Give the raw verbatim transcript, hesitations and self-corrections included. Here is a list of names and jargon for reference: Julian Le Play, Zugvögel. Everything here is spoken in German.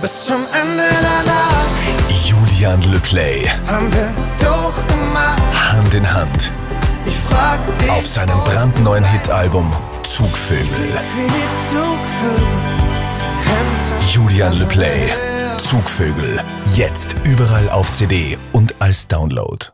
Bis zum Ende der Nacht. Julian Le Play. Haben wir durchgemacht. Hand in Hand. Ich frag dich auf seinem brandneuen Hitalbum Zugvögel. Zugvögel. Julian Le Play. Zugvögel. Jetzt überall auf C D und als Download.